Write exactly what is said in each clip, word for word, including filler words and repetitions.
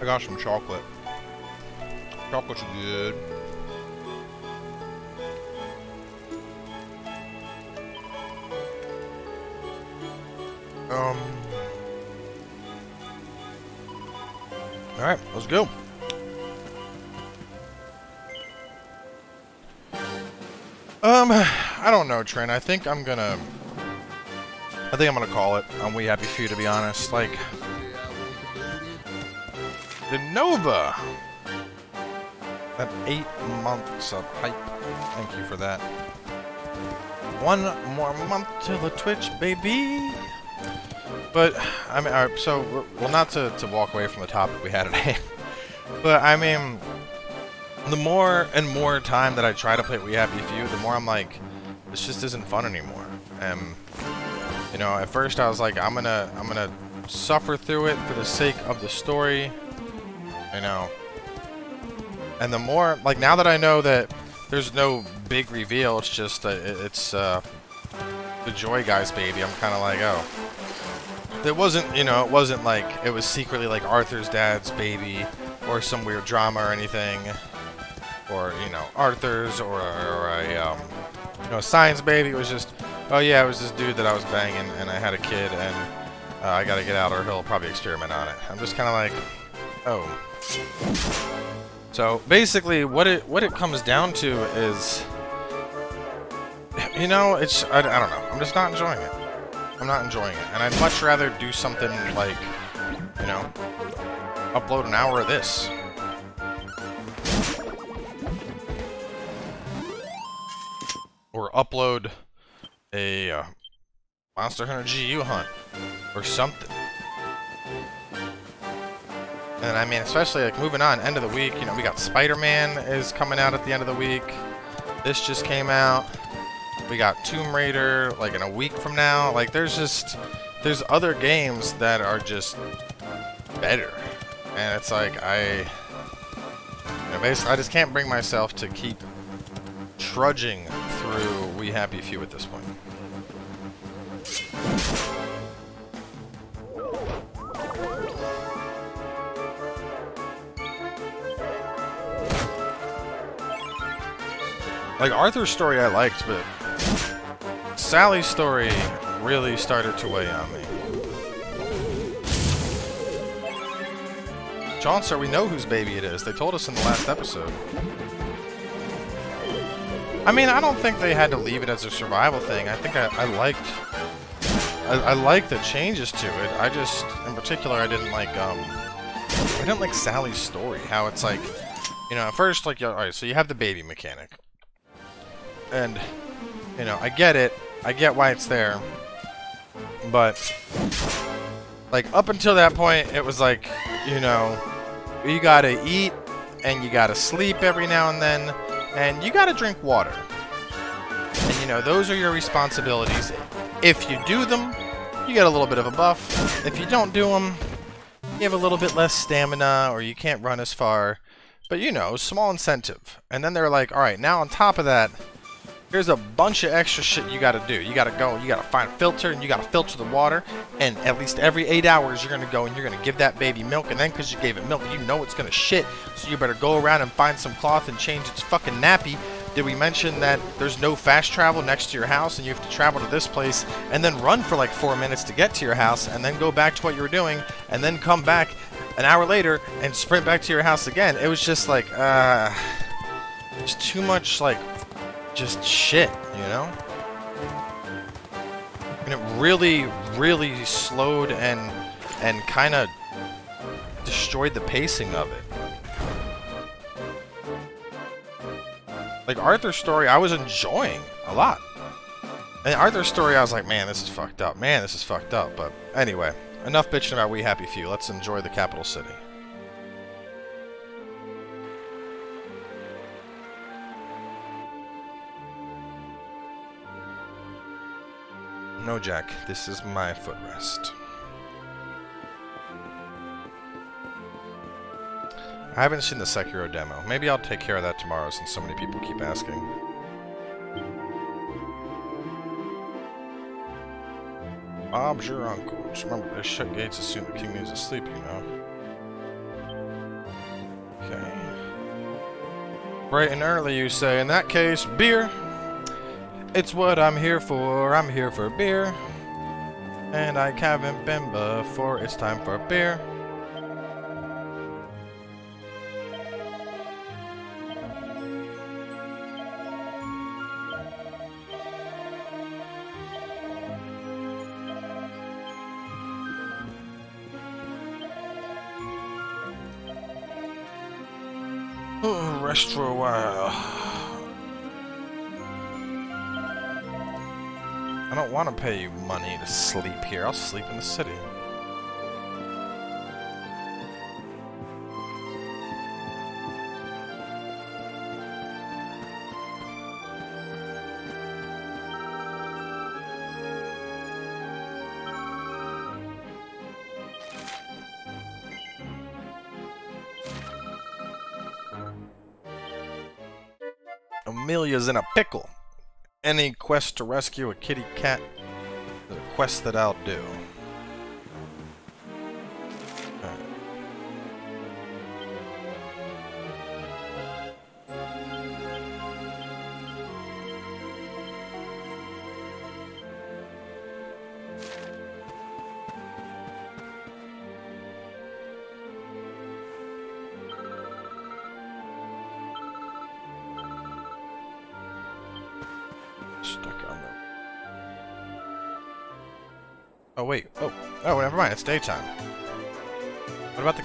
I got some chocolate. Chocolate's good. Um. All right, let's go. Um, I don't know, Trent. I think I'm gonna. I think I'm gonna call it on We Happy Few, to be honest. Like, the Nova. That eight months of hype. Thank you for that. One more month till the Twitch, baby. But, I mean, all right, so, well, not to, to walk away from the topic we had today, but, I mean, the more and more time that I try to play We Happy Few, the more I'm like, this just isn't fun anymore. And, you know, at first I was like, I'm gonna, I'm gonna suffer through it for the sake of the story, you know. And the more, like, now that I know that there's no big reveal, it's just, uh, it's, uh, the Joy Guys, baby, I'm kind of like, oh. It wasn't, you know, it wasn't like it was secretly like Arthur's dad's baby or some weird drama or anything, or, you know, Arthur's or, or a, um, you know, science baby. It was just, oh yeah, it was this dude that I was banging and I had a kid and uh, I gotta get out or he'll probably experiment on it. I'm just kind of like, oh. So basically what it, what it comes down to is, you know, it's, I, I don't know. I'm just not enjoying it. I'm not enjoying it, and I'd much rather do something like, you know, upload an hour of this. Or upload a uh, Monster Hunter G U hunt, or something. And I mean, especially like moving on, end of the week, you know, we got Spider-Man is coming out at the end of the week. This just came out. We got Tomb Raider, like, in a week from now. Like, there's just... There's other games that are just better. And it's like, I... You know, basically, I just can't bring myself to keep trudging through We Happy Few at this point. Like, Arthur's story I liked, but... Sally's story really started to weigh on me. Johnster, we know whose baby it is. They told us in the last episode. I mean, I don't think they had to leave it as a survival thing. I think I, I liked... I, I liked the changes to it. I just... In particular, I didn't like, um... I didn't like Sally's story. How it's like... You know, at first, like... Alright, so you have the baby mechanic. And... You know, I get it. I get why it's there, but like up until that point, it was like, you know, you gotta eat and you gotta sleep every now and then, and you gotta drink water. And you know, those are your responsibilities. If you do them, you get a little bit of a buff. If you don't do them, you have a little bit less stamina or you can't run as far. But you know, small incentive. And then they're like, all right, now on top of that, here's a bunch of extra shit you gotta do. You gotta go, you gotta find a filter, and you gotta filter the water, and at least every eight hours you're gonna go and you're gonna give that baby milk, and then because you gave it milk, you know it's gonna shit, so you better go around and find some cloth and change its fucking nappy. Did we mention that there's no fast travel next to your house, and you have to travel to this place, and then run for like four minutes to get to your house, and then go back to what you were doing, and then come back an hour later and sprint back to your house again? It was just like, uh... there's too much, like... just shit, you know? And it really, really slowed and and kind of destroyed the pacing of it. Like, Arthur's story I was enjoying a lot. And Arthur's story I was like, man, this is fucked up. Man, this is fucked up. But anyway, enough bitching about We Happy Few. Let's enjoy the capital city. No, Jack, this is my footrest. I haven't seen the Sekiro demo. Maybe I'll take care of that tomorrow since so many people keep asking. Bob's your uncle. Just remember, they shut gates as soon as the king is asleep, you know. Bright and early, you say. In that case, beer. It's what I'm here for. I'm here for beer. And I haven't been before. It's time for beer. Rest for a while. I don't want to pay you money to sleep here. I'll sleep in the city. Amelia's in a pickle. Any quest to rescue a kitty cat is a quest that I'll do. It's daytime. What about the...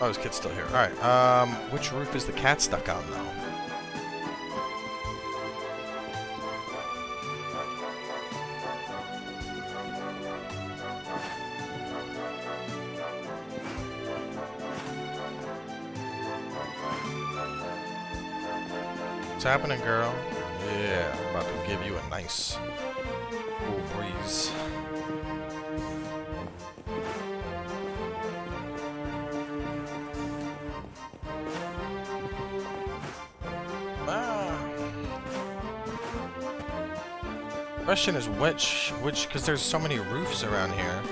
Oh, his kid's still here. Alright, um, which roof is the cat stuck on, though? What's happening, girl? Yeah, I'm about to give you a nice cool breeze. The question is which, which, because there's so many roofs around here.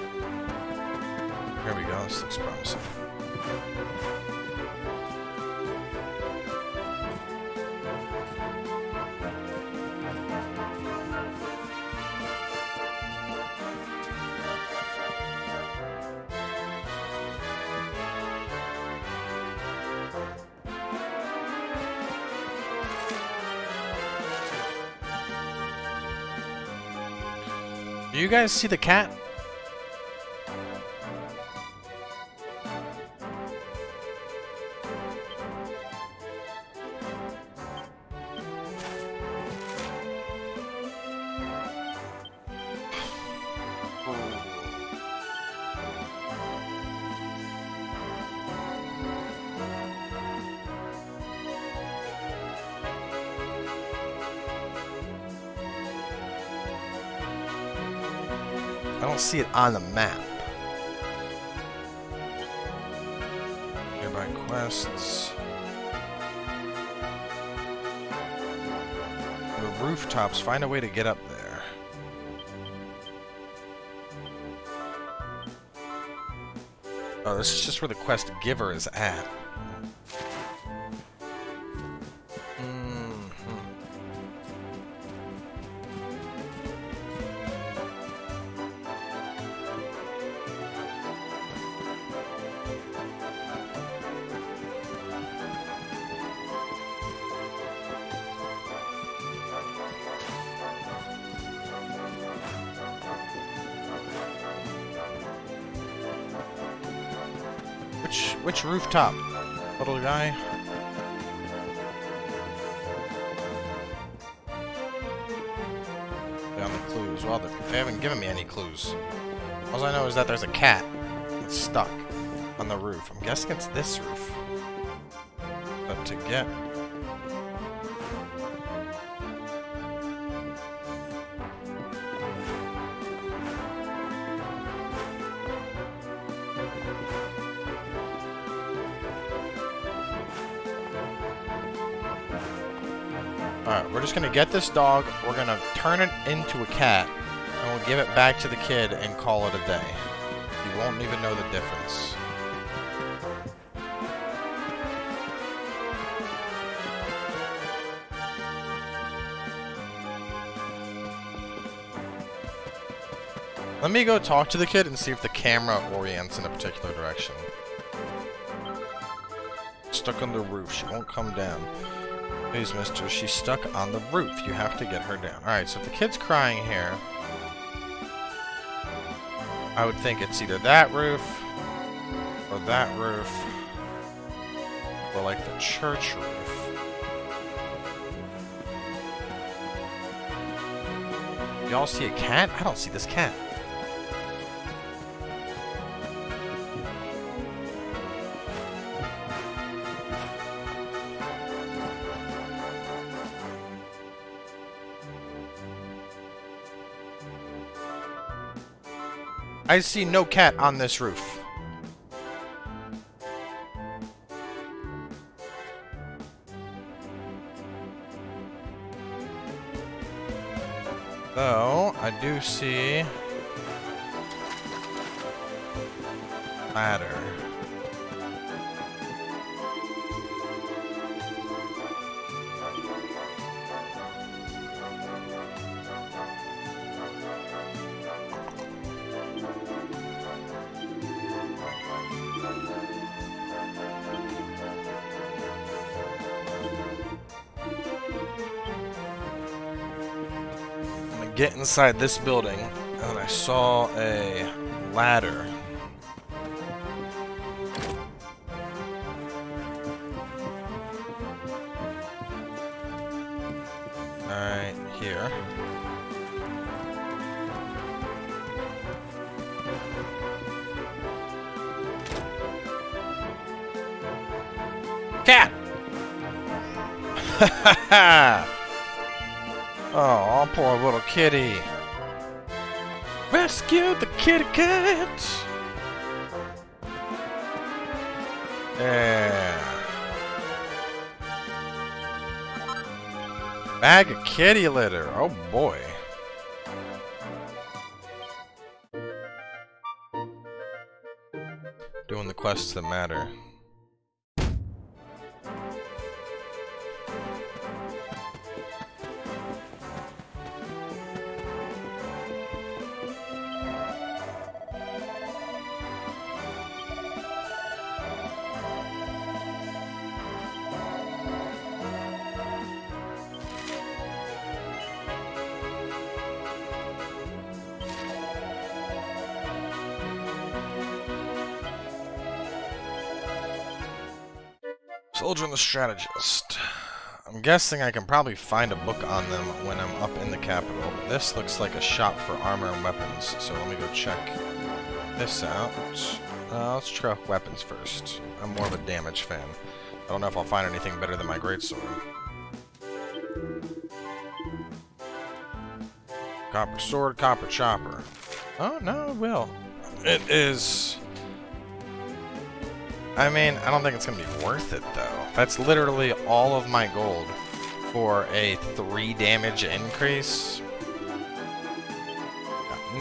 Here we go, this looks promising. Do you guys see the cat? See it on the map. Nearby quests. The rooftops. Find a way to get up there. Oh, this is just where the quest giver is at. Which rooftop, little guy? Down the clues. Well, they haven't given me any clues. All I know is that there's a cat that's stuck on the roof. I'm guessing it's this roof. But to get... Alright, we're just gonna get this dog, we're gonna turn it into a cat, and we'll give it back to the kid and call it a day. You won't even know the difference. Let me go talk to the kid and see if the camera orients in a particular direction. Stuck on the roof. She won't come down. Please, mister. She's stuck on the roof. You have to get her down. Alright, so if the kid's crying here, I would think it's either that roof or that roof or like the church roof. Y'all see a cat? I don't see this cat. I see no cat on this roof. Though, I do see ladder. Get inside this building, and I saw a ladder. Right here. Cat! Ha ha! Oh, poor little kitty. Rescue the kitty cat! Yeah. Bag of kitty litter. Oh boy. Doing the quests that matter. Soldier and the Strategist. I'm guessing I can probably find a book on them when I'm up in the capital. But this looks like a shop for armor and weapons, so let me go check this out. Uh, let's try weapons first. I'm more of a damage fan. I don't know if I'll find anything better than my greatsword. Copper sword, copper chopper. Oh, no, it will. It is... I mean, I don't think it's going to be worth it, though. That's literally all of my gold for a three damage increase.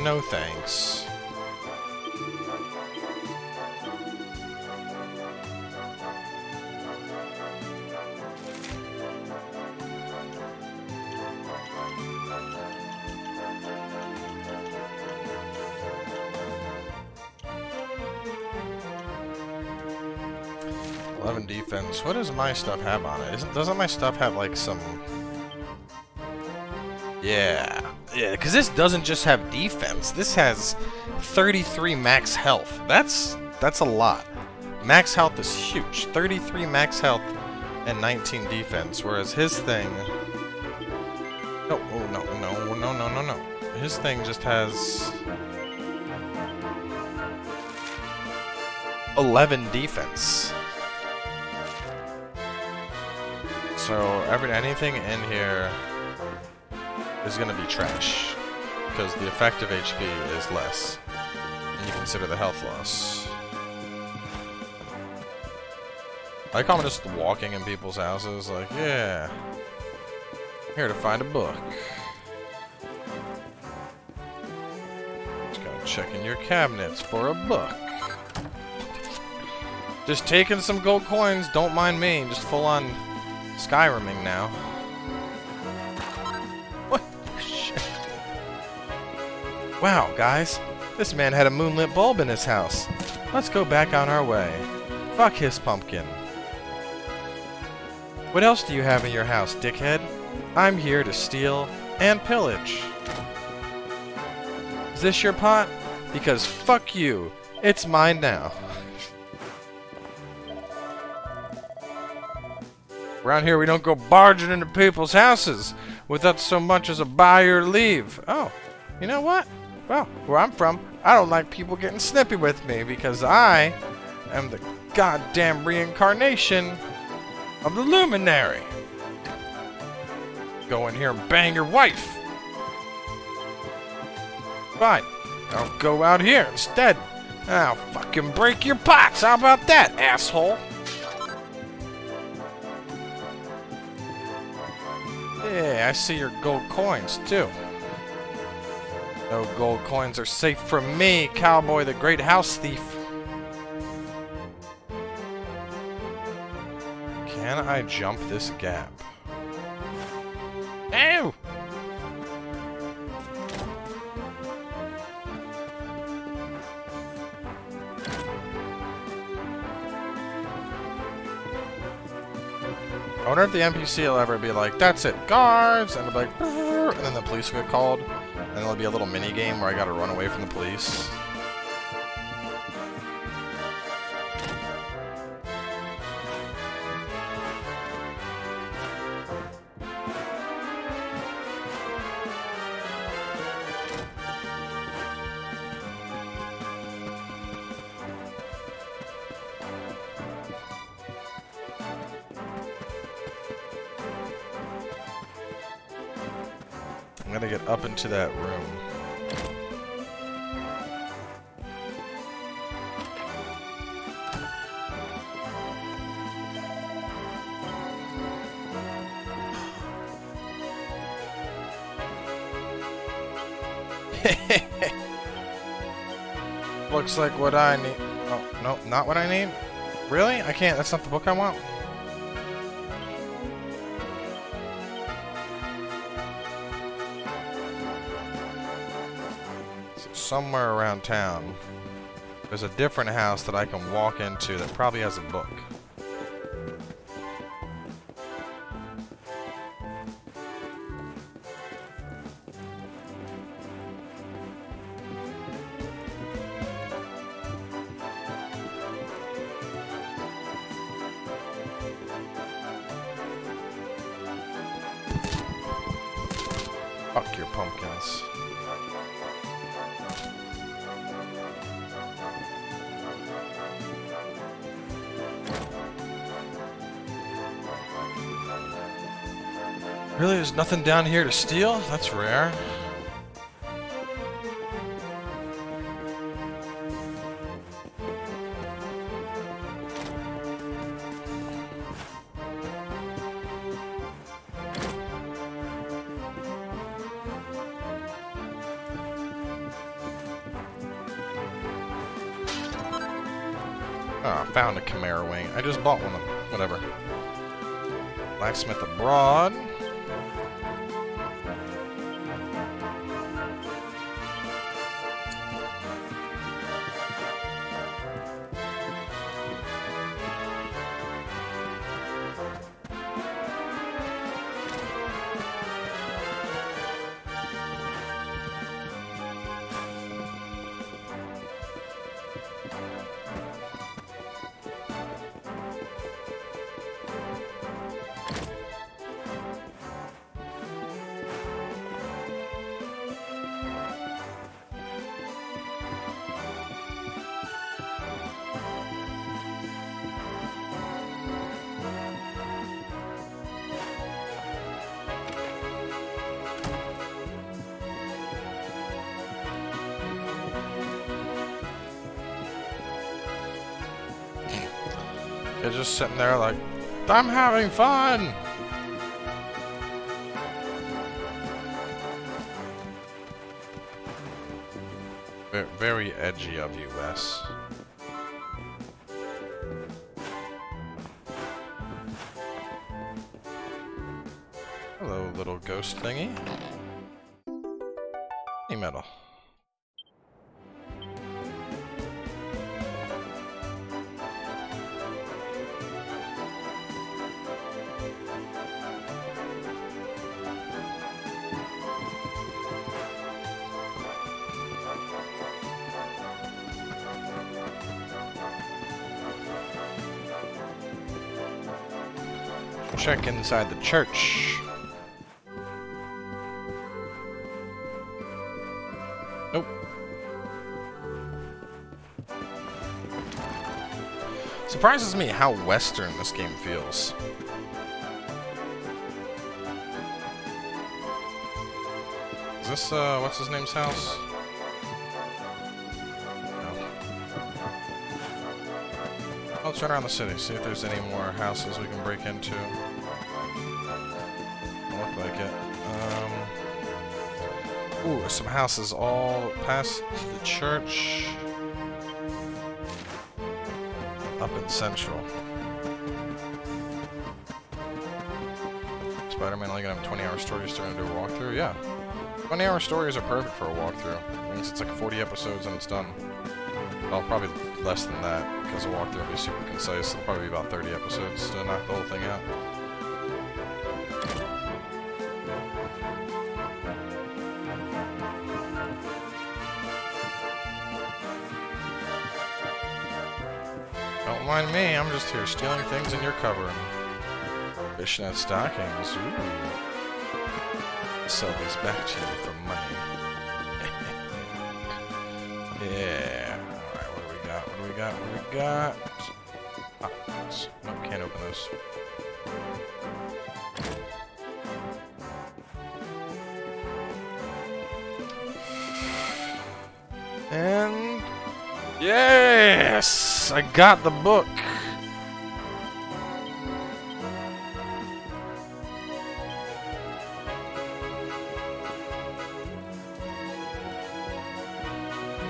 No thanks. eleven defense. What does my stuff have on it? Isn't, doesn't my stuff have like some... Yeah. Yeah, because this doesn't just have defense. This has thirty-three max health. That's that's a lot. Max health is huge. thirty-three max health and nineteen defense. Whereas his thing... No, oh, no, no, no, no, no, no. His thing just has... eleven defense. So every, anything in here is going to be trash, because the effective H P is less, and you consider the health loss. I like how I'm just walking in people's houses, like, yeah, I'm here to find a book. Just gotta check in your cabinets for a book. Just taking some gold coins, don't mind me, just full on... Skyriming now. What? Shit. Wow, guys, this man had a moonlit bulb in his house. Let's go back on our way. Fuck his pumpkin. What else do you have in your house, dickhead? I'm here to steal and pillage. Is this your pot? Because fuck you, it's mine now. Around here we don't go barging into people's houses without so much as a buy or leave. Oh, you know what? Well, where I'm from, I don't like people getting snippy with me because I am the goddamn reincarnation of the Luminary. Go in here and bang your wife. Fine, I'll go out here instead. I'll fucking break your pots. How about that, asshole? Yeah, I see your gold coins, too. No gold coins are safe from me, Cowboy the Great House Thief. Can I jump this gap? Ew! I wonder if the N P C will ever be like, that's it, guards, and they'll be like, and then the police will get called, and there'll be a little mini game where I gotta run away from the police. I'm gonna get up into that room. Looks like what I need. Oh, no, not what I need? Really? I can't. That's not the book I want. Somewhere around town, there's a different house that I can walk into that probably has a book. Fuck your pumpkins. Really, there's nothing down here to steal? That's rare. Ah, oh, found a Chimera wing. I just bought one of them. Whatever. Blacksmith abroad. They're just sitting there like, I'm having fun! Very, very edgy of you, Wes. Hello, little ghost thingy. Any metal. Check inside the church. Nope. Surprises me how Western this game feels. Is this, uh, what's his name's house? No. Let's run around the city, see if there's any more houses we can break into. Don't look like it. Um, ooh, some houses all past the church. Up in Central. Spider-Man only gonna have twenty hour stories to do a walkthrough? Yeah. twenty hour stories are perfect for a walkthrough. It means it's like forty episodes and it's done. Well, probably less than that, because a walkthrough will be super concise. It'll probably be about thirty episodes to knock the whole thing out. Don't mind me, I'm just here stealing things in your cupboard. Fishnet stockings, ooh. Sell these back to you for money. Yeah. Alright, what do we got? What do we got? What do we got? Ah, nope, can't open this. And yes! I got the book!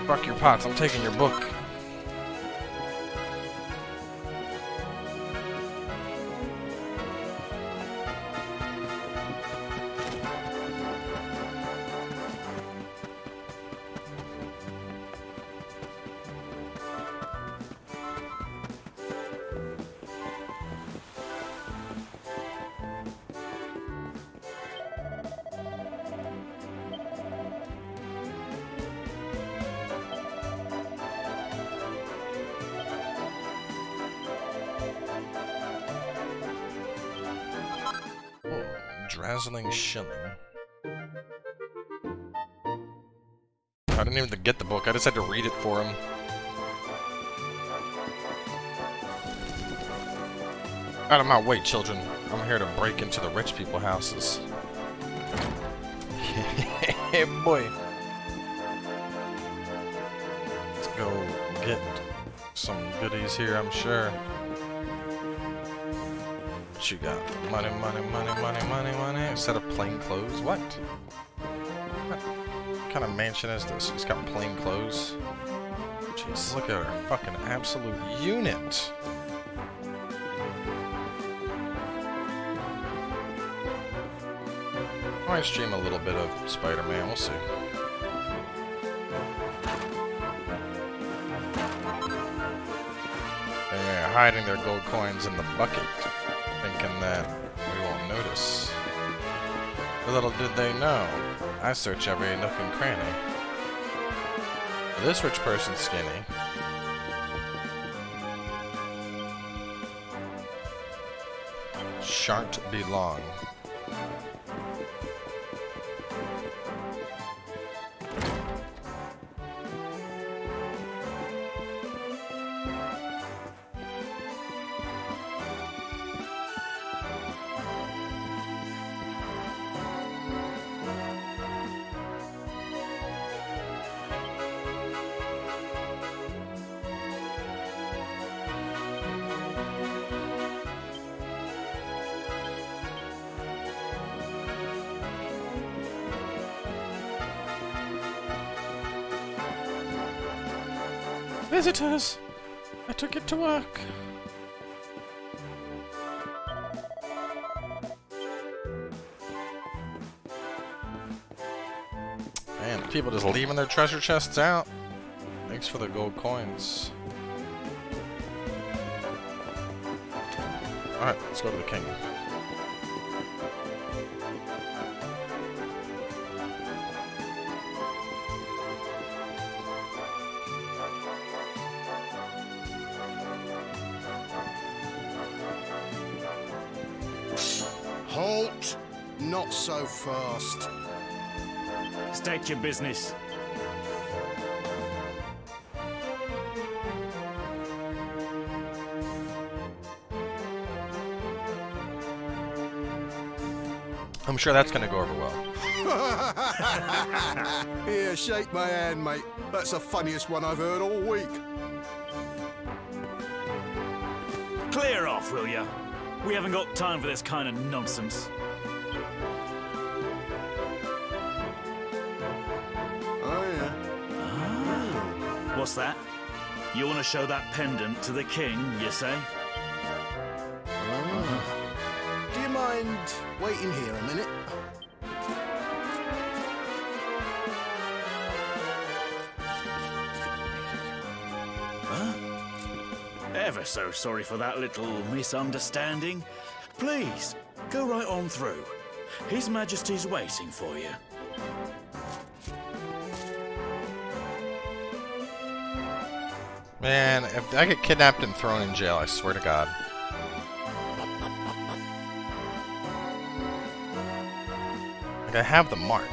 Fuck your pots, I'm taking your book. Dazzling shilling. I didn't even get the book, I just had to read it for him. Out of my way, children. I'm here to break into the rich people's houses. Hey, boy. Let's go get some goodies here, I'm sure. What you got? Money, money, money, money, money, money. Instead of plain clothes? What? What kind of mansion is this? She's got plain clothes. Jeez, look at her fucking absolute unit. I might stream a little bit of Spider-Man. We'll see. They're hiding their gold coins in the bucket. Thinking that we won't notice. Little did they know, I search every nook and cranny. This rich person's skinny. Shan't be long. Visitors! I took it to work. Man, people just leaving their treasure chests out. Thanks for the gold coins. Alright, let's go to the king. Not so fast. State your business. I'm sure that's gonna go over well. Here, shake my hand, mate. That's the funniest one I've heard all week. Clear off, will ya? We haven't got time for this kind of nonsense. Oh, yeah. Oh. What's that? You want to show that pendant to the king, you say? Waiting here a minute. Huh? Ever so sorry for that little misunderstanding. Please, go right on through. His Majesty's waiting for you. Man, if I get kidnapped and thrown in jail, I swear to God. I have the mark.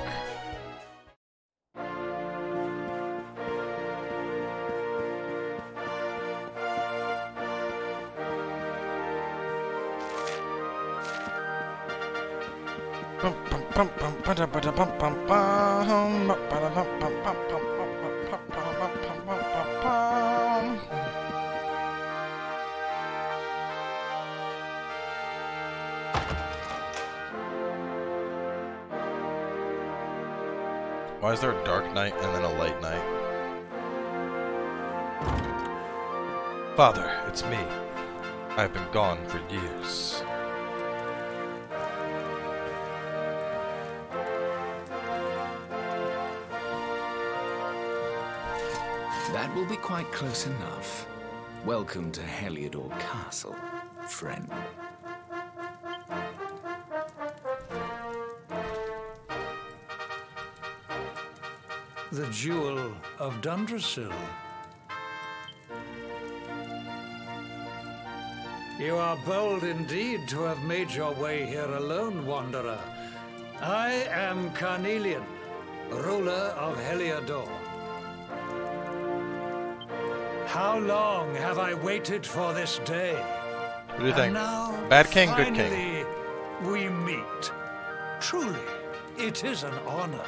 Why is there a dark night and then a light night? Father, it's me. I've been gone for years. That will be quite close enough. Welcome to Heliodor Castle, friend. The jewel of Dundrasil. You are bold indeed to have made your way here alone, wanderer. I am Carnelian, ruler of Heliodor. How long have I waited for this day? What do you think? Bad king, good king. We meet. Truly, it is an honor.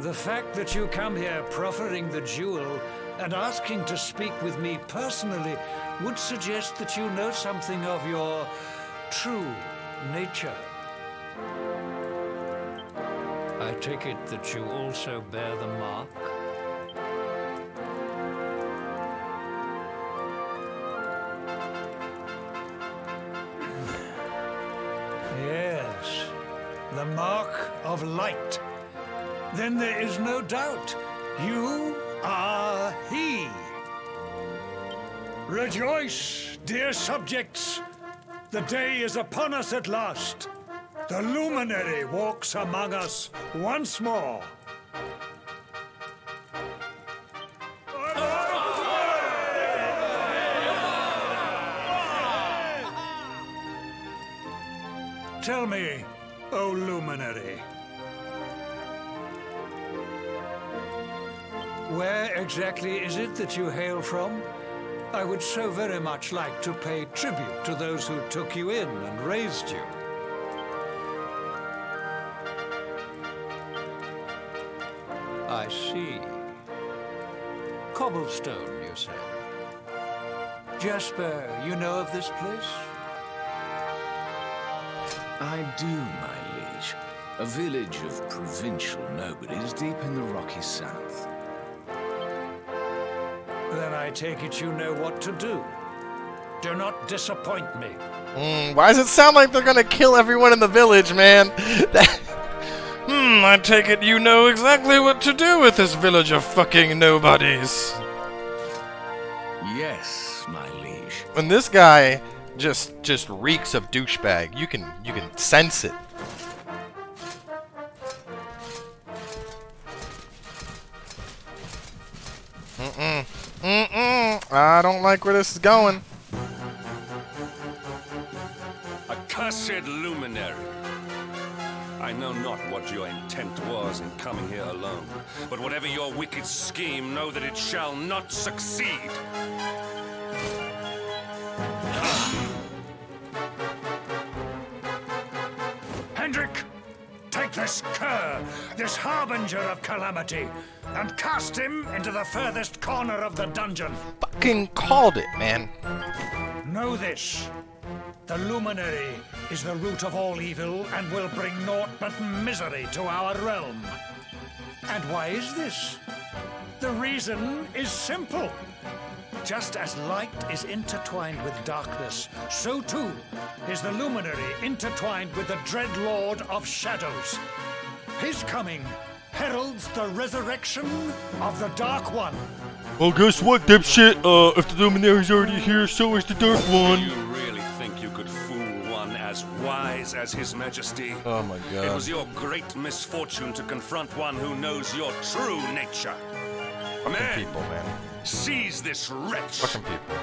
The fact that you come here proffering the jewel and asking to speak with me personally would suggest that you know something of your true nature. I take it that you also bear the mark? Yes, the mark of light. Then there is no doubt, you are he. Rejoice, dear subjects. The day is upon us at last. The Luminary walks among us once more. Tell me, O Luminary, where exactly is it that you hail from? I would so very much like to pay tribute to those who took you in and raised you. I see. Cobblestone, you say? Jasper, you know of this place? I do, my liege. A village of provincial nobodies deep in the rocky south. Then I take it you know what to do. Do not disappoint me. Mm, why does it sound like they're gonna kill everyone in the village, man? Hmm, I take it you know exactly what to do with this village of fucking nobodies. Yes, my liege. And this guy just just reeks of douchebag. You can you can sense it. Mm-mm. Mm-mm. I don't like where this is going. A Cursed Luminary! I know not what your intent was in coming here alone, but whatever your wicked scheme, know that it shall not succeed! Hendrik! Take this cur, this harbinger of calamity, and cast him into the furthest corner of the dungeon! Fucking called it, man! Know this. The Luminary is the root of all evil and will bring naught but misery to our realm. And why is this? The reason is simple. Just as light is intertwined with darkness, so too is the Luminary intertwined with the Dread Lord of Shadows. His coming heralds the resurrection of the Dark One. Well, guess what, dipshit? Uh, if the Luminary's already here, so is the Dark One. As wise as His Majesty. Oh my God. It was your great misfortune to confront one who knows your true nature. Fucking man, people, man. Seize this wretch. Fucking people.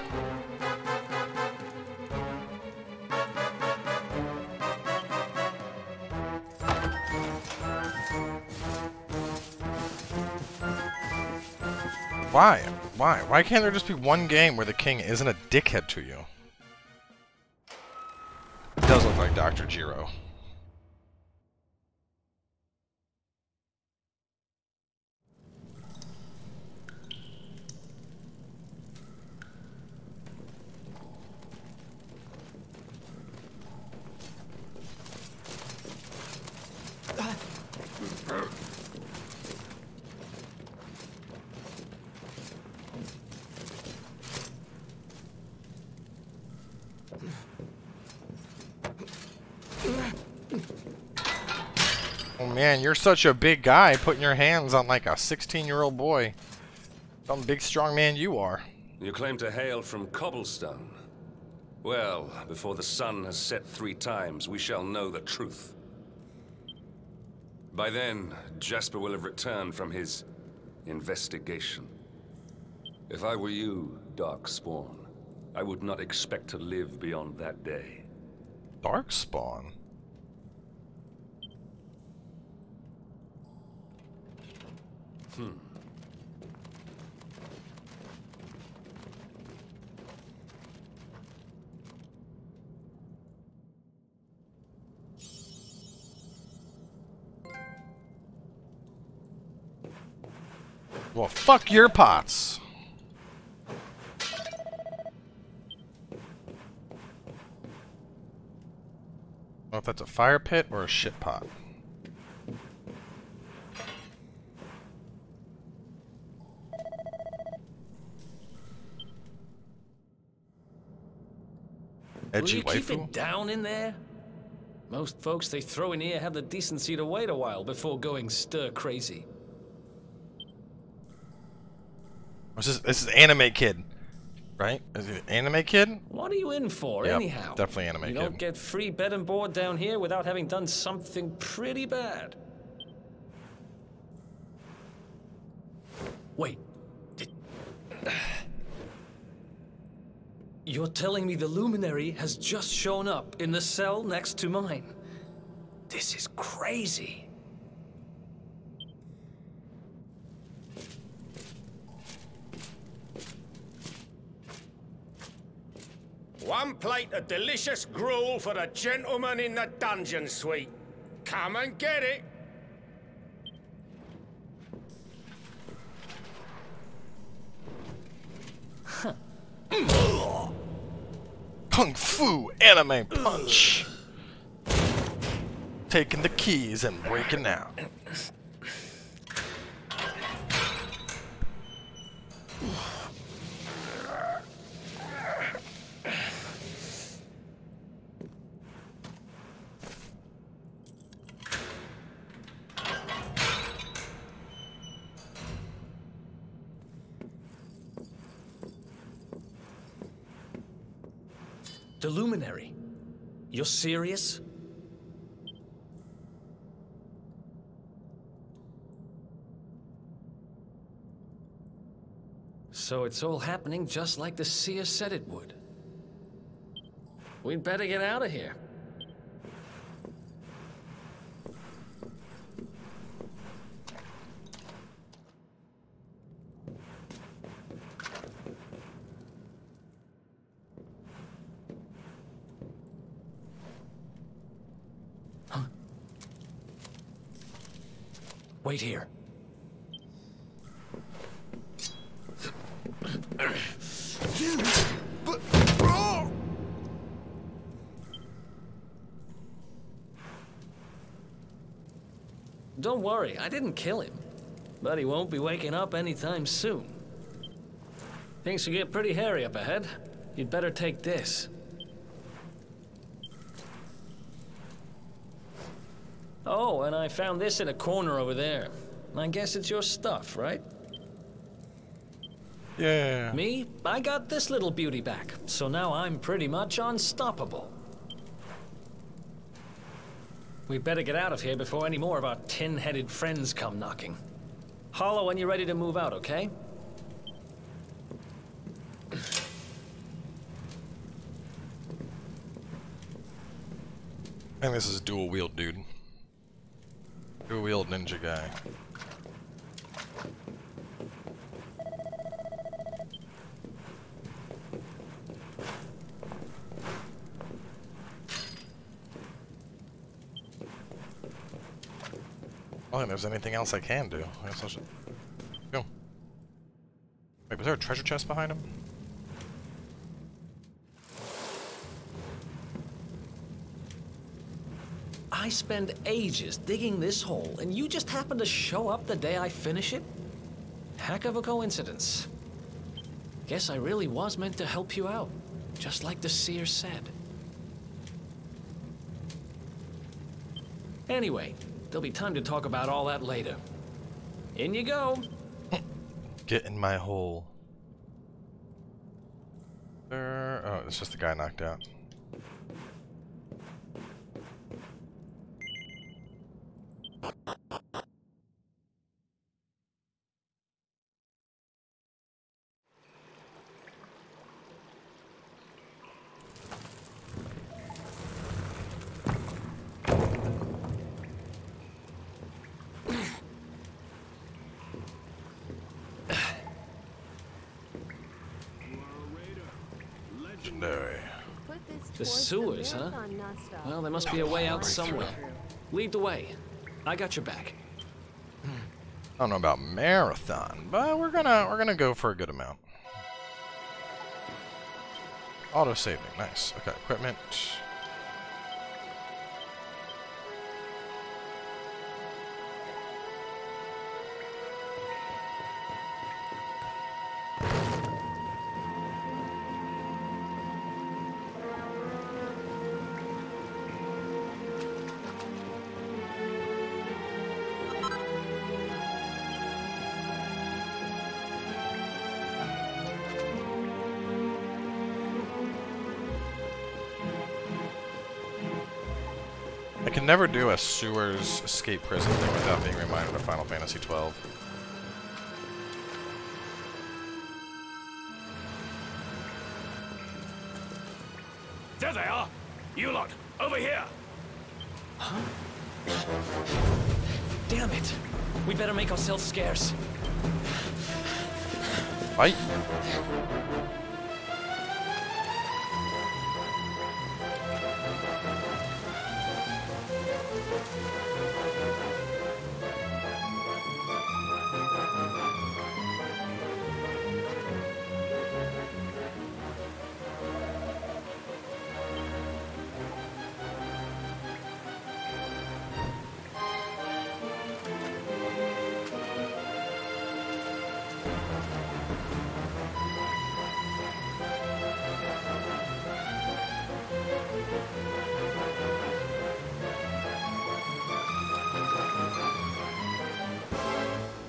Why? Why? Why can't there just be one game where the king isn't a dickhead to you? Does look like Doctor Jiro. Man, you're such a big guy putting your hands on like a sixteen-year-old boy. Some big strong man you are. You claim to hail from Cobblestone. Well, before the sun has set three times, we shall know the truth. By then, Jasper will have returned from his investigation. If I were you, Darkspawn, I would not expect to live beyond that day. Darkspawn? Hmm. Well, fuck your pots. I don't know if that's a fire pit or a shit pot. Will you keep it down in there? Most folks they throw in here have the decency to wait a while before going stir crazy. This is this is anime kid, right? Is it anime kid? What are you in for, yep, anyhow? Definitely anime kid. You don't get free bed and board down here without having done something pretty bad. Wait. You're telling me the Luminary has just shown up in the cell next to mine. This is crazy. One plate of delicious gruel for the gentleman in the dungeon suite. Come and get it. Huh. Kung Fu Anime Punch! Taking the keys and breaking out. The Luminary. You're serious? So it's all happening just like the seer said it would. We'd better get out of here. Wait here. Don't worry, I didn't kill him. But he won't be waking up anytime soon. Things will get pretty hairy up ahead. You'd better take this. Oh, and I found this in a corner over there. I guess it's your stuff, right? Yeah. Me? I got this little beauty back, so now I'm pretty much unstoppable. We better get out of here before any more of our tin-headed friends come knocking. Hollow when you're ready to move out, okay? I think this is a dual-wield dude. Dual-wield ninja guy. I don't think there's anything else I can do. I guess I should go. Wait, was there a treasure chest behind him? I spend ages digging this hole, and you just happen to show up the day I finish it? Heck of a coincidence. Guess I really was meant to help you out, just like the seer said. Anyway. There'll be time to talk about all that later. In you go. Get in my hole. There. Oh, it's just the guy knocked out. The sewers, huh? Well, there must be a way out somewhere. Lead the way. I got your back. I don't know about marathon, but we're gonna we're gonna go for a good amount. Auto saving, nice. Okay, equipment. I can never do a sewers escape prison thing without being reminded of Final Fantasy twelve. There they are! You lot, over here! Huh? Damn it! We better make ourselves scarce. Fight!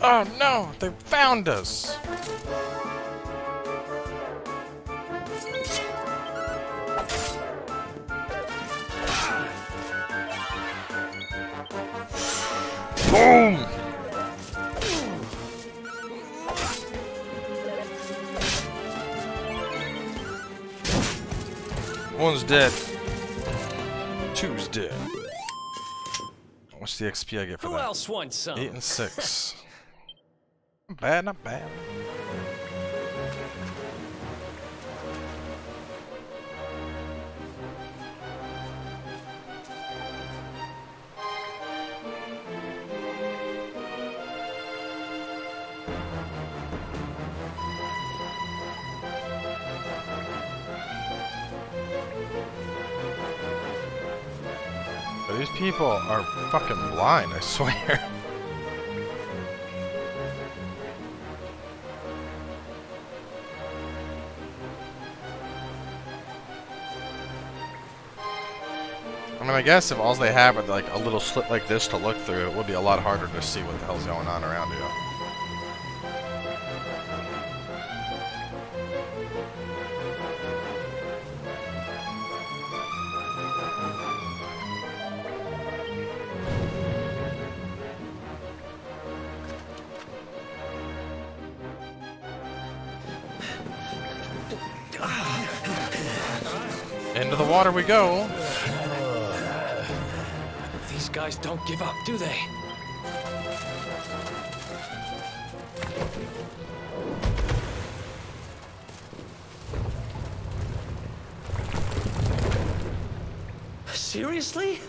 Oh no, they found us! Boom! One's dead. Two's dead. What's the X P I get for that? Who else wants some? Eight and six. Not bad, not bad. These people are fucking blind, I swear. I mean, I guess if all they have are like a little slit like this to look through, it would be a lot harder to see what the hell's going on around you. Into the water we go. These guys don't give up, do they? Seriously?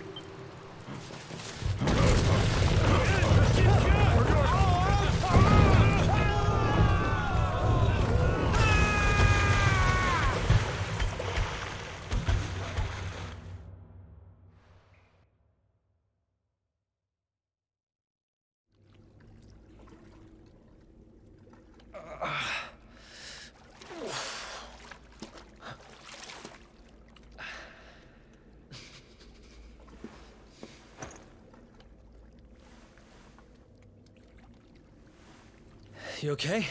You okay?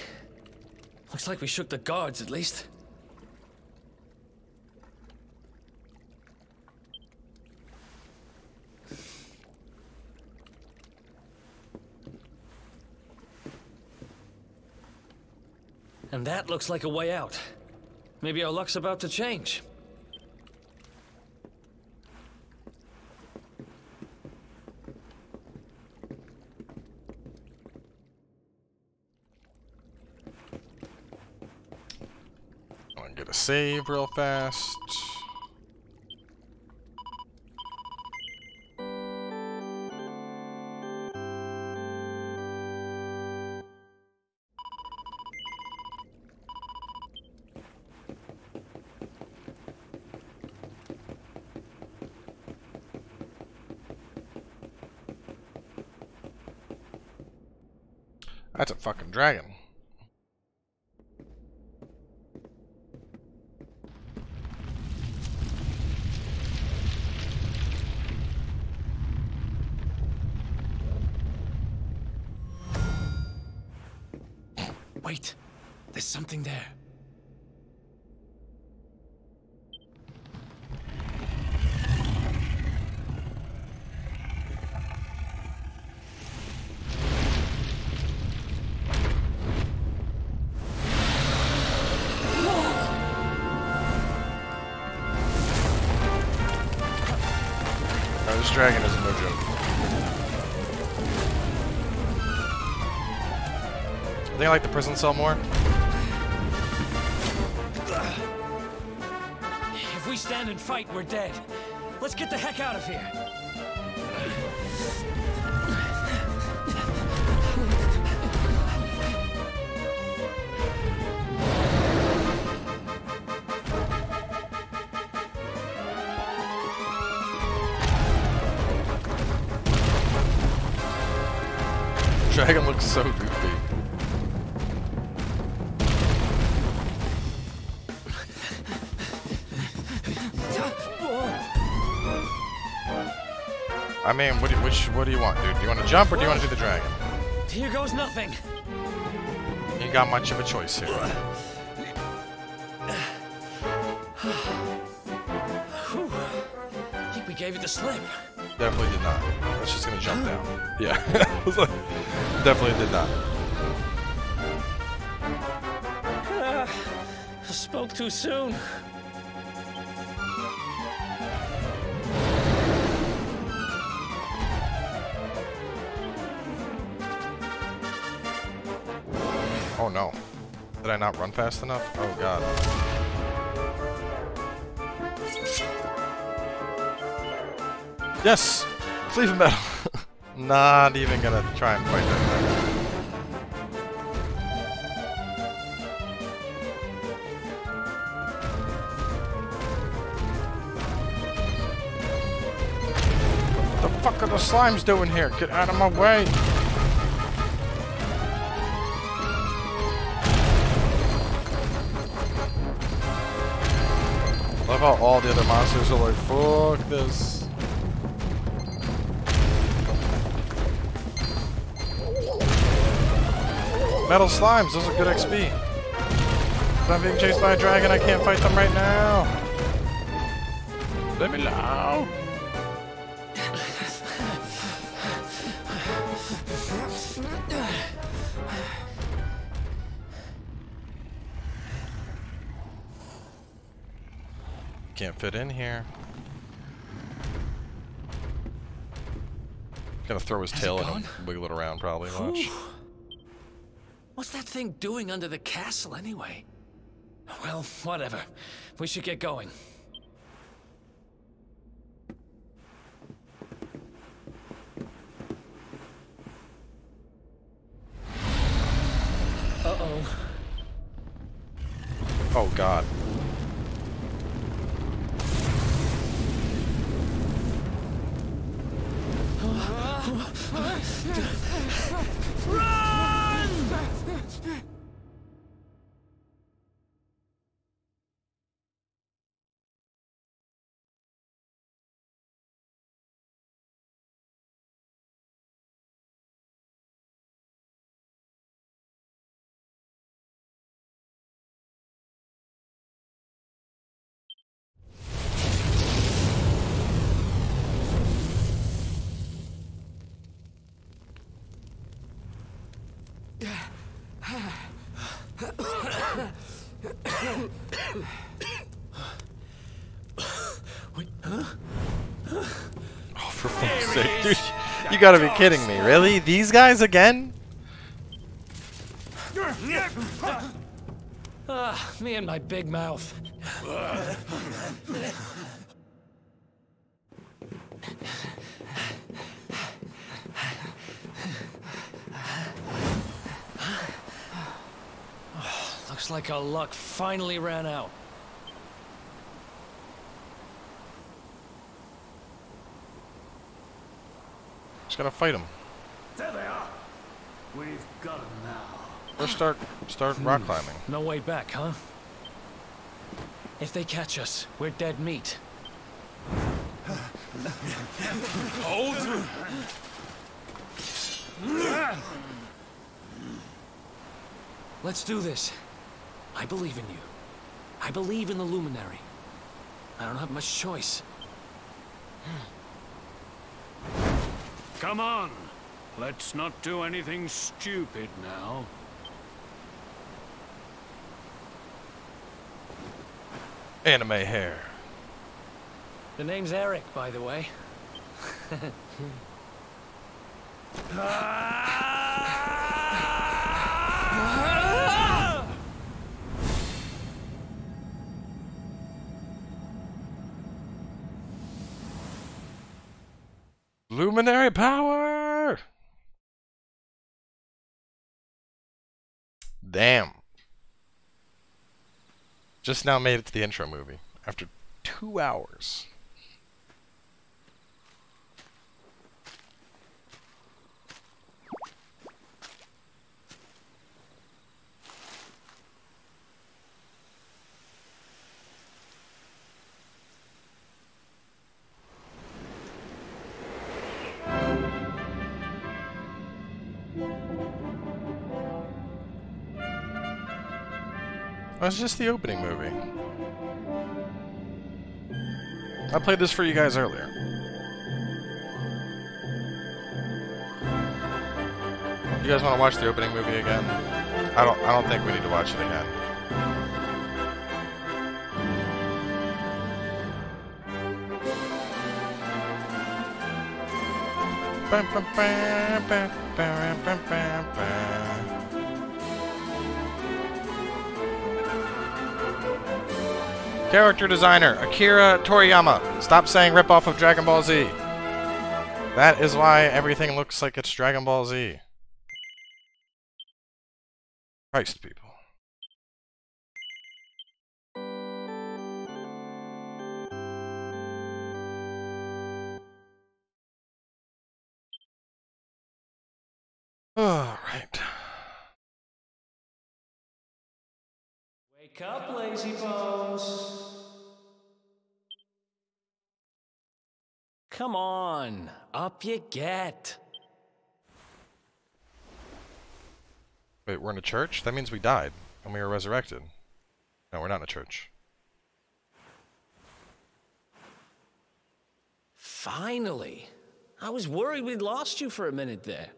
Looks like we shook the guards at least. And that looks like a way out. Maybe our luck's about to change. Save real fast. That's a fucking dragon. Wait, there's something there. Oh, this dragon is no joke. I think I like the prison cell more. If we stand and fight, we're dead. Let's get the heck out of here. Dragon looks so goofy. I mean, what do, which, what do you want, dude? Do you want to jump or do you want to do the dragon? Here goes nothing. You ain't got much of a choice here. I think we gave it the slip. Definitely did not. I was just going to jump down. Yeah. Definitely did not. Uh, I spoke too soon. Oh no. Did I not run fast enough? Oh god. Yes! Sleep in battle! Not even gonna try and fight that thing. fuck are those slimes doing here? Get out of my way! I love how all the other monsters are like, fuck this. Metal slimes, those are good X P. If I'm being chased by a dragon, I can't fight them right now. Let me alone. Can't fit in here. Gonna throw his Has tail and wiggle it around, probably. Watch. What's that thing doing under the castle, anyway? Well, whatever. We should get going. Uh-oh. Oh, God. Run! You gotta be kidding me, really? These guys again? Uh, me and my big mouth. Looks like our luck finally ran out. Just gotta fight them. There they are. We've got them now. Or start, start rock climbing. No way back, huh? If they catch us, we're dead meat. Hold. Let's do this. I believe in you. I believe in the Luminary. I don't have much choice. Come on! Let's not do anything stupid now. Anime hair. The name's Erik, by the way. Luminary power! Damn. Just now made it to the intro movie after two hours. Oh, it's just the opening movie. I played this for you guys earlier. You guys want to watch the opening movie again? I don't. I don't think we need to watch it again. Ba ba ba ba ba ba ba ba. Character designer, Akira Toriyama. Stop saying ripoff of Dragon Ball Z. That is why everything looks like it's Dragon Ball Z. Christ, people. right. Wake up, lazy bones. Come on, up you get. Wait, we're in a church? That means we died and we were resurrected. No, we're not in a church. Finally! I was worried we'd lost you for a minute there.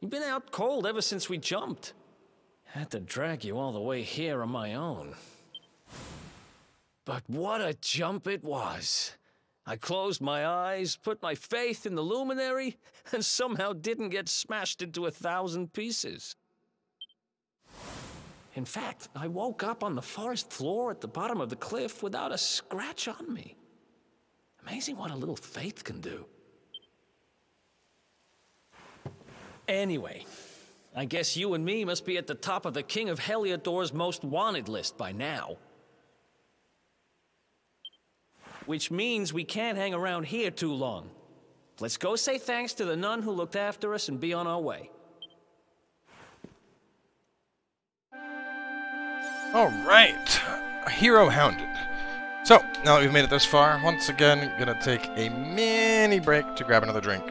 You've been out cold ever since we jumped. Had to drag you all the way here on my own. But what a jump it was! I closed my eyes, put my faith in the luminary, and somehow didn't get smashed into a thousand pieces. In fact, I woke up on the forest floor at the bottom of the cliff without a scratch on me. Amazing what a little faith can do. Anyway, I guess you and me must be at the top of the King of Heliodor's most wanted list by now. Which means we can't hang around here too long. Let's go say thanks to the nun who looked after us and be on our way. Alright, Hero Hounded. So, now that we've made it this far, once again, gonna take a mini break to grab another drink.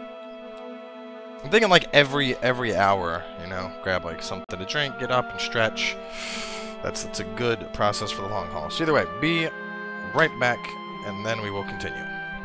I'm thinking like every, every hour, you know, grab like something to drink, get up and stretch. That's, that's a good process for the long haul. So either way, be right back, and then we will continue.